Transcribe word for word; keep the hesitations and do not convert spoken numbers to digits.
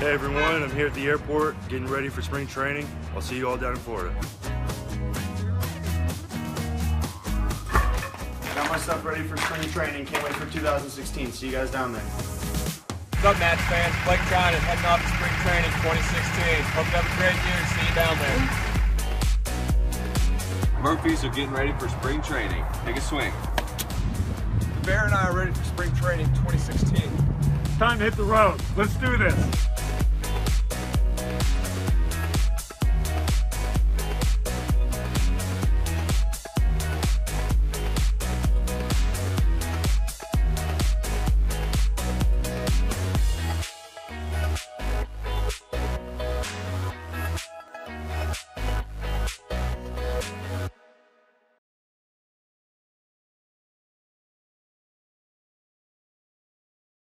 Hey everyone, I'm here at the airport getting ready for spring training. I'll see you all down in Florida. Got my stuff ready for spring training. Can't wait for two thousand sixteen. See you guys down there. What's up, Nats fans? Blake John is heading off to spring training twenty sixteen. Hope you have a great year. See you down there. Murphys are getting ready for spring training. Take a swing. The Bear and I are ready for spring training twenty sixteen. Time to hit the road. Let's do this.